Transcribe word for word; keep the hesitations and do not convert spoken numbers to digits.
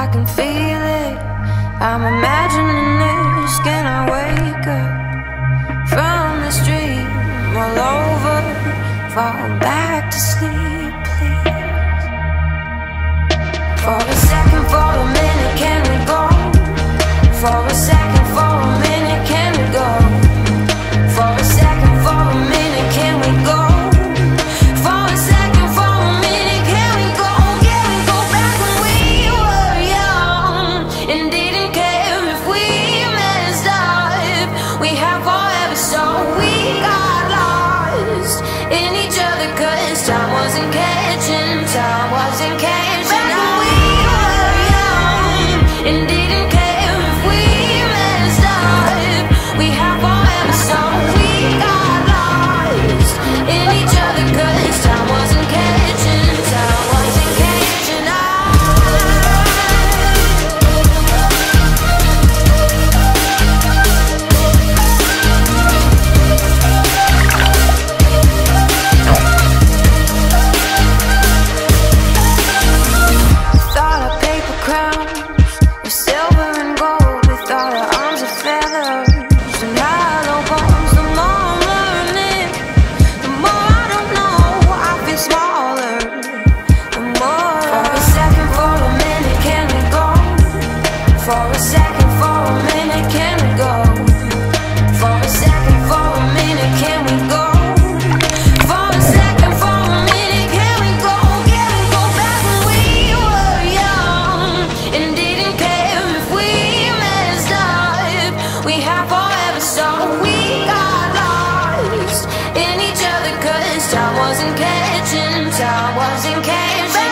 I can feel it. I'm imagining this. Can I wake up from this dream? All over, fall back to sleep, please. For a second, for a minute, can we go? For a second, for a minute, can we go? For a second, for a minute, can we go? In each other, 'cause time wasn't catching, time wasn't catching.